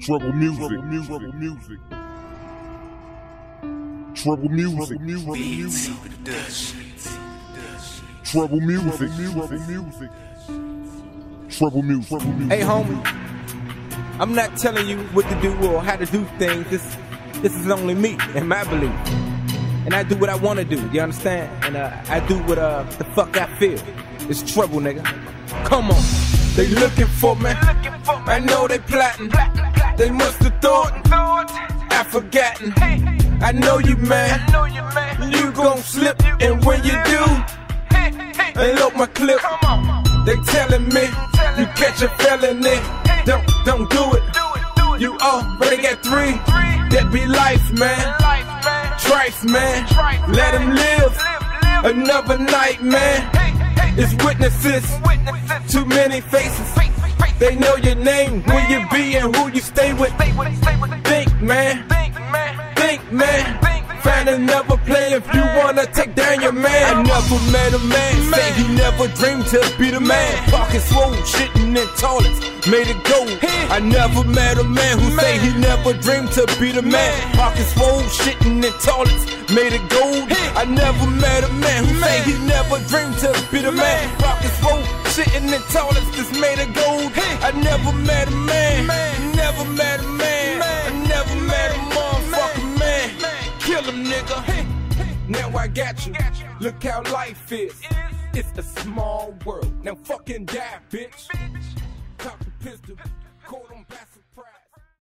Trouble music. Trouble music. Trouble music. Trouble music. Hey homie, I'm not telling you what to do or how to do things. This is only me and my belief, and I do what I want to do. You understand? And I do what the fuck I feel. It's trouble, nigga. Come on, they looking for me. I know they plotting. They must have thought I forgotten. I know you, man. You gon' slip, and when you do, they load my clip. They telling me you catch a felony. Don't do it. You already got three. That be life, man. Trice, man. Let them live. Another night, man. It's witnesses. Too many faces. They know your name, where you be, and who you stay with. Think, man. Find another play if you wanna take down your man. Another man, a man. Say he never dreamed to be the man. Pocket swole, shitting in toilets, made it go. I never met a man who say he never dreamed to be the man. Pocket swole, shitting in toilets, made it gold. I never met a man who say he never dreamed to be the man. Pocket swole, shitting in toilets, just made it gold. I never met a man, never met a man, I never met a motherfucking man. Kill him, nigga. Now I got you. Look how life is. It's a small world. Now fucking die, bitch. Cock the pistol.